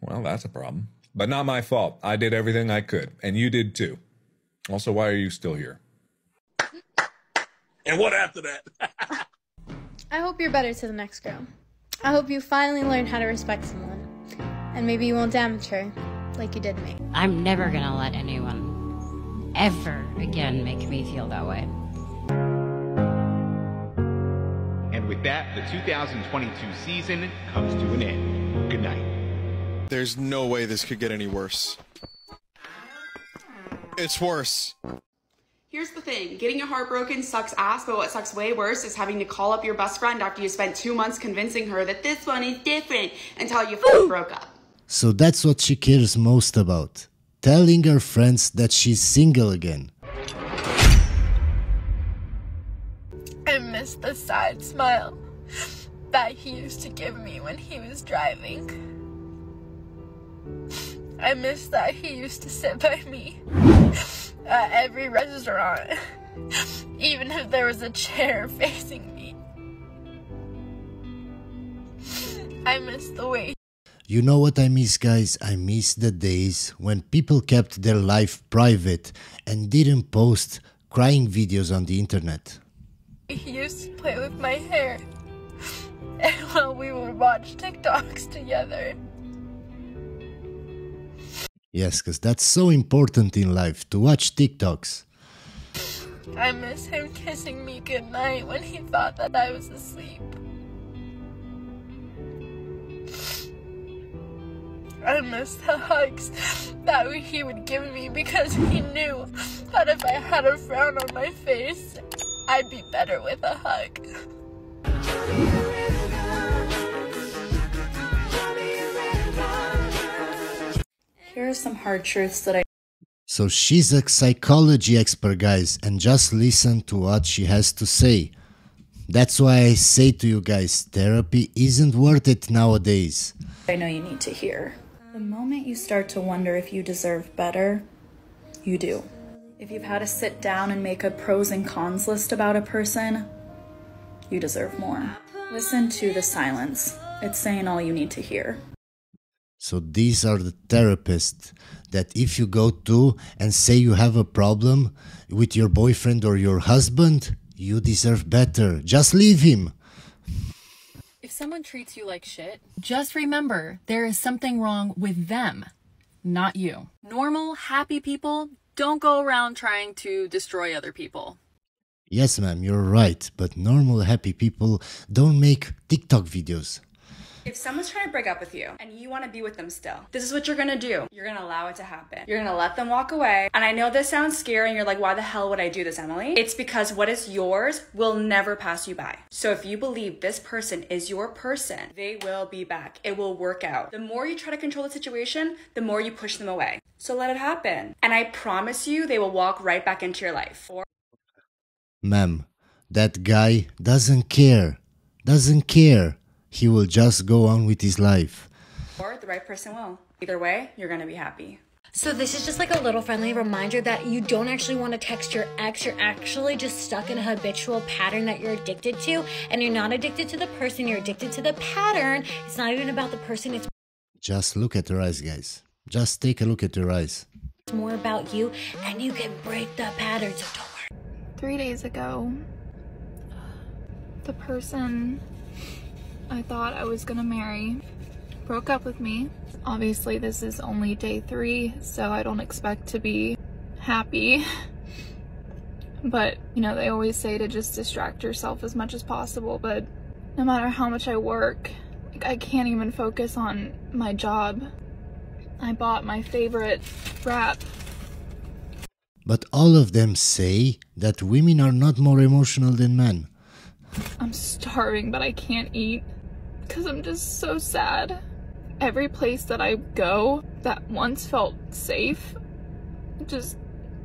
Well, that's a problem. But not my fault. I did everything I could, and you did too. Also, why are you still here? And what after that? I hope you're better to the next girl. I hope you finally learn how to respect someone. And maybe you won't damage her like you did me. I'm never gonna let anyone ever again make me feel that way. And with that, the 2022 season comes to an end. Good night. There's no way this could get any worse. It's worse. Here's the thing, getting your heart broken sucks ass, but what sucks way worse is having to call up your best friend after you spent 2 months convincing her that this one is different until you broke up. So that's what she cares most about. Telling her friends that she's single again. I miss the side smile that he used to give me when he was driving. I miss that he used to sit by me at every restaurant, even if there was a chair facing me. I miss the way. You know what I miss, guys? I miss the days when people kept their life private and didn't post crying videos on the internet. He used to play with my hair and while we would watch TikToks together. Yes, because that's so important in life, to watch TikToks. I miss him kissing me goodnight when he thought that I was asleep. I miss the hugs that he would give me because he knew that if I had a frown on my face, I'd be better with a hug. Here are some hard truths that I... So she's a psychology expert, guys, and just listen to what she has to say. That's why I say to you guys, therapy isn't worth it nowadays. I know you need to hear. The moment you start to wonder if you deserve better, you do. If you've had to sit down and make a pros and cons list about a person, you deserve more. Listen to the silence. It's saying all you need to hear. So these are the therapists that if you go to and say you have a problem with your boyfriend or your husband, you deserve better. Just leave him. If someone treats you like shit, just remember there is something wrong with them, not you. Normal, happy people don't go around trying to destroy other people. Yes, ma'am, you're right. But normal, happy people don't make TikTok videos. If someone's trying to break up with you and you want to be with them still, this is what you're going to do. You're going to allow it to happen. You're going to let them walk away. And I know this sounds scary and you're like, why the hell would I do this, Emily? It's because what is yours will never pass you by. So if you believe this person is your person, they will be back. It will work out. The more you try to control the situation, the more you push them away. So let it happen. And I promise you, they will walk right back into your life. Ma'am, that guy doesn't care. Doesn't care. He will just go on with his life. Or the right person will. Either way, you're going to be happy. So this is just like a little friendly reminder that you don't actually want to text your ex. You're actually just stuck in a habitual pattern that you're addicted to. And you're not addicted to the person. You're addicted to the pattern. It's not even about the person. It's just look at her eyes, guys. Just take a look at her eyes. It's more about you. And you can break the pattern. So don't worry. 3 days ago, the person I thought I was gonna marry broke up with me. Obviously this is only day 3, so I don't expect to be happy. But you know, they always say to just distract yourself as much as possible, but no matter how much I work, like, I can't even focus on my job. I bought my favorite wrap. But all of them say that women are not more emotional than men. I'm starving, but I can't eat. Because I'm just so sad. Every place that I go that once felt safe just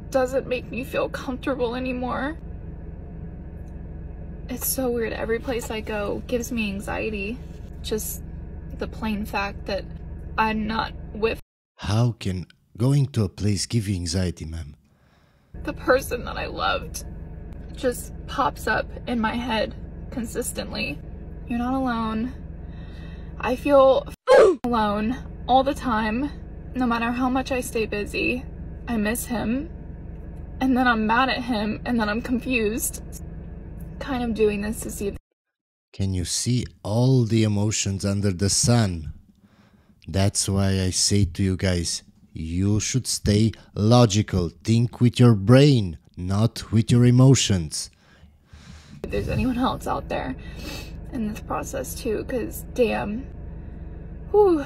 doesn't make me feel comfortable anymore. It's so weird. Every place I go gives me anxiety. Just the plain fact that I'm not with. How can going to a place give you anxiety, ma'am? The person that I loved just pops up in my head consistently. You're not alone. I feel alone all the time, no matter how much I stay busy. I miss him, and then I'm mad at him, and then I'm confused. Kind of doing this to see if... Can you see all the emotions under the sun? That's why I say to you guys, you should stay logical. Think with your brain, not with your emotions. If there's anyone else out there in this process too, because damn. Whew.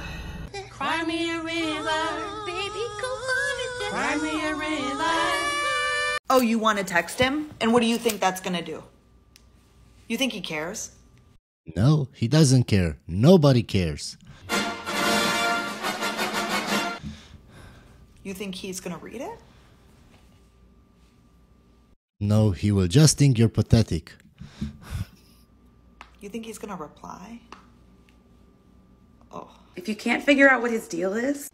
Cry me a river, baby, come on. Cry me a river. Oh, you want to text him? And what do you think that's going to do? You think he cares? No, he doesn't care. Nobody cares. You think he's going to read it? No, he will just think you're pathetic. You think he's going to reply? Oh. If you can't figure out what his deal is,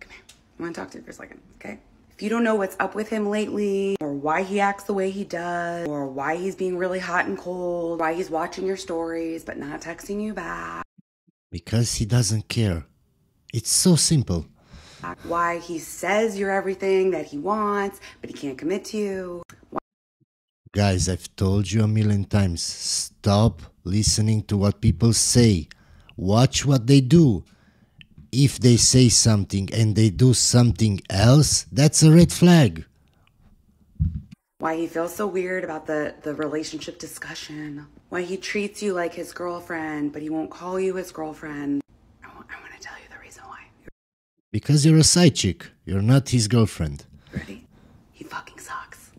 come here. I want to talk to you for a second, okay? If you don't know what's up with him lately, or why he acts the way he does, or why he's being really hot and cold, why he's watching your stories but not texting you back. Because he doesn't care. It's so simple. Why he says you're everything that he wants, but he can't commit to you. Why guys, I've told you a million times, stop listening to what people say. Watch what they do. If they say something and they do something else, that's a red flag. Why he feels so weird about the relationship discussion. Why he treats you like his girlfriend, but he won't call you his girlfriend. I want to tell you the reason why. Because you're a side chick. You're not his girlfriend. Ready? He fucking sucks.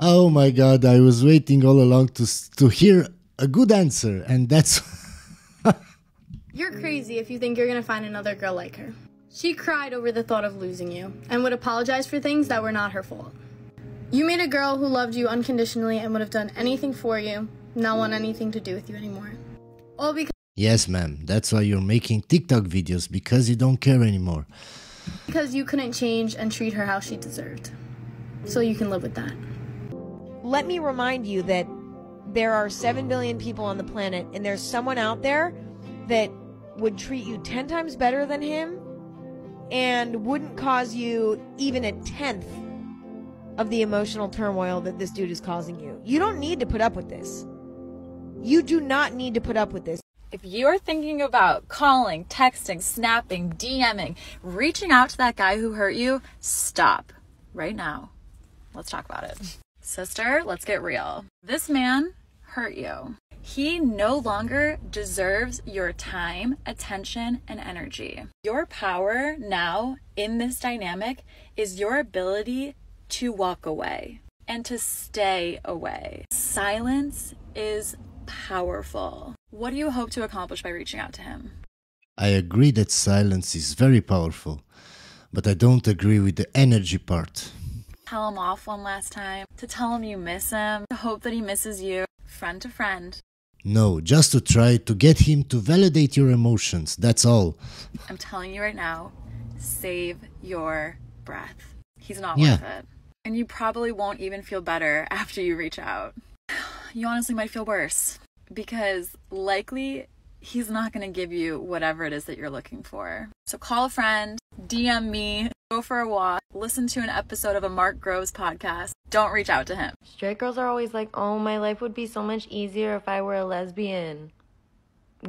Oh my God, I was waiting all along to hear a good answer, and that's... You're crazy if you think you're gonna find another girl like her. She cried over the thought of losing you, and would apologize for things that were not her fault. You made a girl who loved you unconditionally and would have done anything for you, not want anything to do with you anymore. All because... Yes, ma'am, that's why you're making TikTok videos, because you don't care anymore. Because you couldn't change and treat her how she deserved. So you can live with that. Let me remind you that there are 7 billion people on the planet, and there's someone out there that would treat you 10 times better than him and wouldn't cause you even a tenth of the emotional turmoil that this dude is causing you. You don't need to put up with this. You do not need to put up with this. If you're thinking about calling, texting, snapping, DMing, reaching out to that guy who hurt you, stop right now. Let's talk about it. Sister, let's get real. This man hurt you. He no longer deserves your time, attention, and energy. Your power now in this dynamic is your ability to walk away and to stay away. Silence is powerful. What do you hope to accomplish by reaching out to him? I agree that silence is very powerful, but I don't agree with the energy part. Tell him off one last time, to tell him you miss him, to hope that he misses you, friend to friend. No, just to try to get him to validate your emotions, that's all. I'm telling you right now, save your breath. He's not worth it. And you probably won't even feel better after you reach out. You honestly might feel worse, because likely he's not going to give you whatever it is that you're looking for. So call a friend, DM me, go for a walk, listen to an episode of a Mark Groves podcast. Don't reach out to him. Straight girls are always like, oh, my life would be so much easier if I were a lesbian.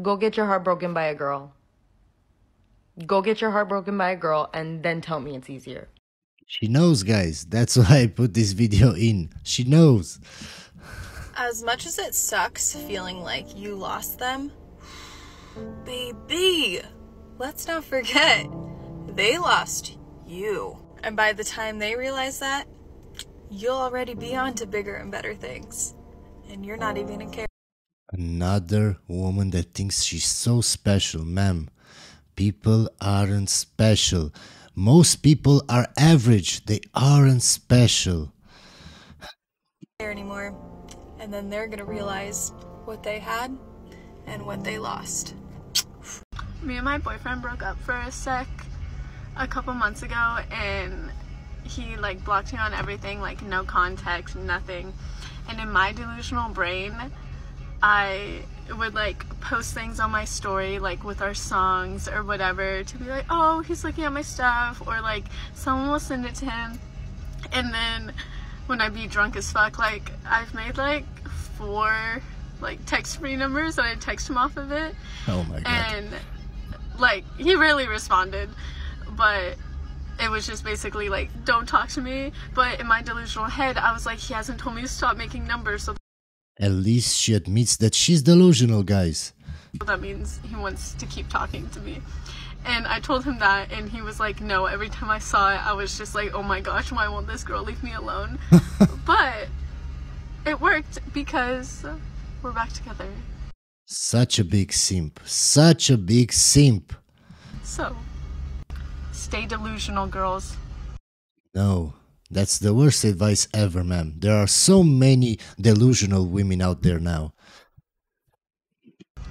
Go get your heart broken by a girl. Go get your heart broken by a girl and then tell me it's easier. She knows, guys. That's why I put this video in. She knows. As much as it sucks feeling like you lost them, baby, let's not forget, they lost you. And by the time they realize that, you'll already be on to bigger and better things. And you're not even in care. Another woman that thinks she's so special, ma'am. People aren't special. Most people are average. They aren't special. Anymore. And then they're going to realize what they had and what they lost. Me and my boyfriend broke up for a sec a couple months ago, and he like blocked me on everything, like no contact, nothing. And in my delusional brain, I would like post things on my story, like with our songs or whatever, to be like, oh, he's looking at my stuff, or like someone will send it to him. And then when I'd be drunk as fuck, like I've made like 4 like text free numbers and I text him off of it. Oh my god. And like he really responded, but it was just basically like, don't talk to me. But in my delusional head, I was like, he hasn't told me to stop making numbers, so at least she admits that she's delusional, guys. That means he wants to keep talking to me. And I told him that, and he was like, no. Every time I saw it, I was just like, oh my gosh, why won't this girl leave me alone? But it worked because we're back together. Such a big simp. Such a big simp. So, stay delusional, girls. No. That's the worst advice ever, ma'am. There are so many delusional women out there now.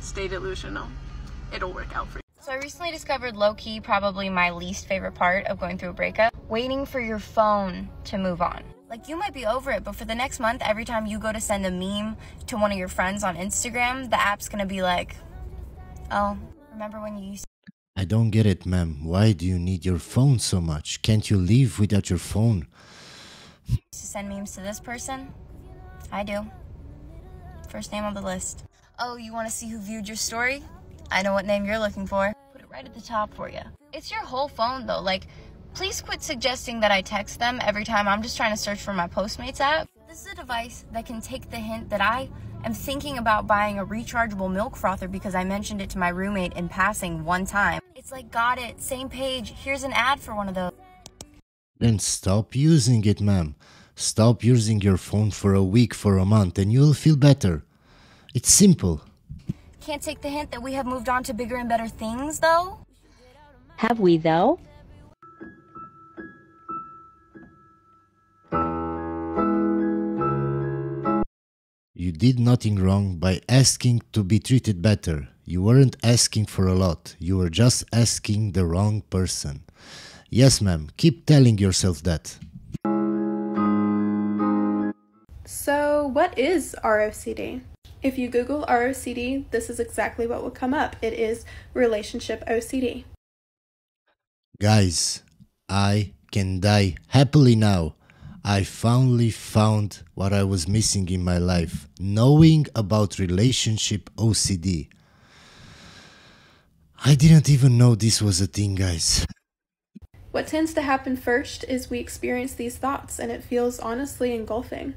Stay delusional. It'll work out for you. So I recently discovered, low-key, probably my least favorite part of going through a breakup. Waiting for your phone to move on. Like, you might be over it, but for the next month, every time you go to send a meme to one of your friends on Instagram, the app's gonna be like, oh, remember when you used to... I don't get it, ma'am. Why do you need your phone so much? Can't you live without your phone? To send memes to this person? I do. First name on the list. Oh, you want to see who viewed your story? I know what name you're looking for. Put it right at the top for you. It's your whole phone though. Like, please quit suggesting that I text them every time I'm just trying to search for my Postmates app. This is a device that can take the hint that I am thinking about buying a rechargeable milk frother because I mentioned it to my roommate in passing one time. It's like, got it, same page, here's an ad for one of those. Then stop using it, ma'am. Stop using your phone for a week, for a month, and you'll feel better. It's simple. Can't take the hint that we have moved on to bigger and better things, though? Have we, though? You did nothing wrong by asking to be treated better. You weren't asking for a lot. You were just asking the wrong person. Yes, ma'am. Keep telling yourself that. So, what is ROCD? If you Google ROCD, this is exactly what will come up. It is relationship OCD. Guys, I can die happily now. I finally found what I was missing in my life. Knowing about relationship OCD. I didn't even know this was a thing, guys. What tends to happen first is we experience these thoughts and it feels honestly engulfing.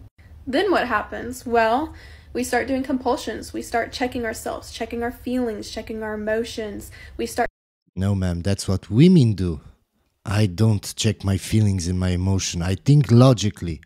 Then what happens? Well, we start doing compulsions. We start checking ourselves, checking our feelings, checking our emotions. We start... No, ma'am, that's what women do. I don't check my feelings and my emotion. I think logically.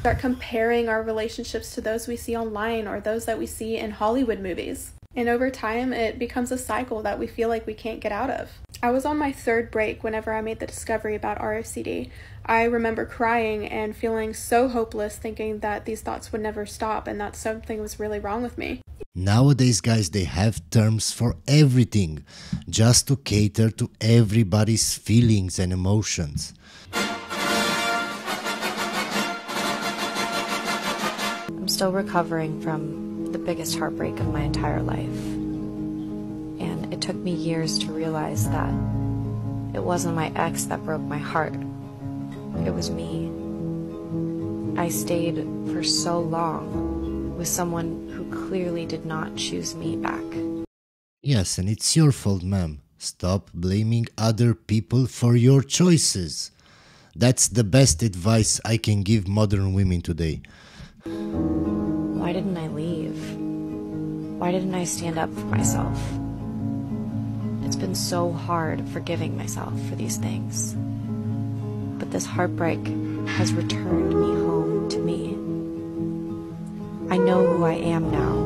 Start comparing our relationships to those we see online or those that we see in Hollywood movies. And over time, it becomes a cycle that we feel like we can't get out of. I was on my 3rd break whenever I made the discovery about ROCD. I remember crying and feeling so hopeless, thinking that these thoughts would never stop and that something was really wrong with me. Nowadays, guys, they have terms for everything, just to cater to everybody's feelings and emotions. I'm still recovering from the biggest heartbreak of my entire life. It took me years to realize that it wasn't my ex that broke my heart. It was me. I stayed for so long with someone who clearly did not choose me back. Yes, and it's your fault, ma'am. Stop blaming other people for your choices. That's the best advice I can give modern women today. Why didn't I leave? Why didn't I stand up for myself? It's been so hard forgiving myself for these things. But this heartbreak has returned me home to me. I know who I am now.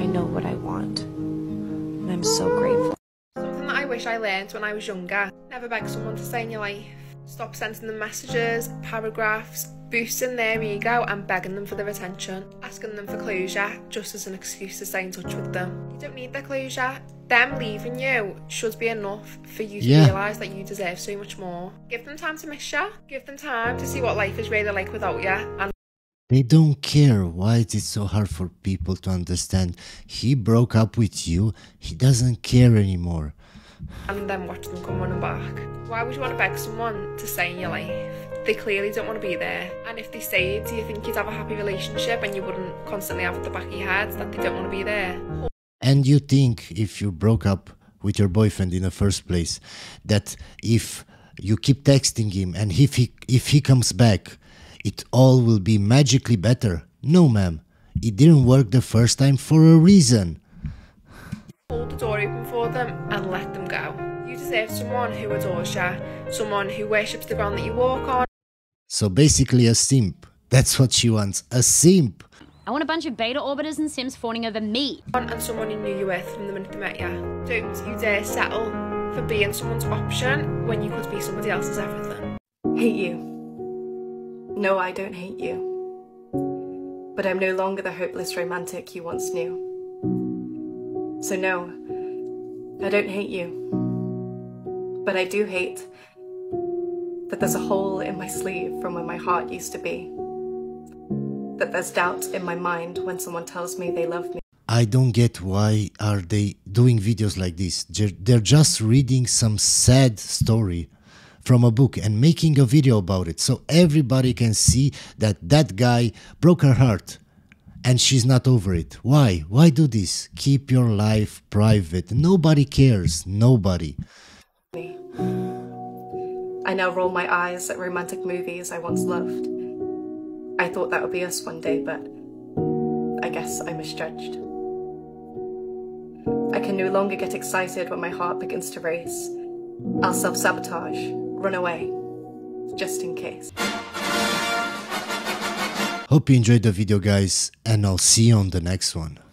I know what I want. And I'm so grateful. Something that I wish I learned when I was younger. Never beg someone to stay in your life. Stop sending them messages, paragraphs, boosting their ego and begging them for their attention. Asking them for closure just as an excuse to stay in touch with them. You don't need their closure. Them leaving you should be enough for you to realise that you deserve so much more. Give them time to miss you. Give them time to see what life is really like without you. And They don't care. Why is it so hard for people to understand? He broke up with you. He doesn't care anymore. And then watch them come running back. Why would you want to beg someone to stay in your life? They clearly don't want to be there. And if they stayed, do you think you'd have a happy relationship and you wouldn't constantly have at the back of your head that they don't want to be there? And you think if you broke up with your boyfriend in the first place, that if you keep texting him and if he comes back, it all will be magically better? No, ma'am. It didn't work the first time for a reason. Hold the door open for them and let them go. You deserve someone who adores you, someone who worships the ground that you walk on. So basically a simp. That's what she wants. A simp. I want a bunch of beta orbiters and sims fawning over me. And someone who knew you were from the minute they met you. Don't you dare settle for being someone's option when you could be somebody else's everything. Hate you. No, I don't hate you. But I'm no longer the hopeless romantic you once knew. So no, I don't hate you, but I do hate that there's a hole in my sleeve from where my heart used to be, that there's doubt in my mind when someone tells me they love me. I don't get why are they doing videos like this. They're just reading some sad story from a book and making a video about it so everybody can see that that guy broke her heart. And she's not over it. Why? Why do this? Keep your life private. Nobody cares. Nobody. I now roll my eyes at romantic movies I once loved. I thought that would be us one day, but I guess I misjudged. I can no longer get excited when my heart begins to race. I'll self-sabotage, run away, just in case. Hope you enjoyed the video, guys, and I'll see you on the next one.